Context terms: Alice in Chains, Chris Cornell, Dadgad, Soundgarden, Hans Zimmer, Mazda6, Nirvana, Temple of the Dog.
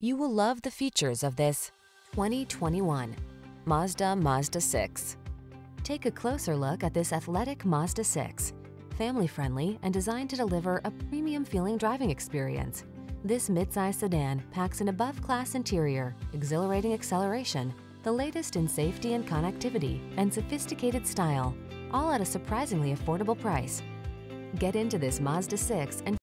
You will love the features of this 2021 Mazda 6. Take a closer look at this athletic Mazda 6. Family-friendly and designed to deliver a premium-feeling driving experience. This midsize sedan packs an above-class interior, exhilarating acceleration, the latest in safety and connectivity, and sophisticated style, all at a surprisingly affordable price. Get into this Mazda 6 and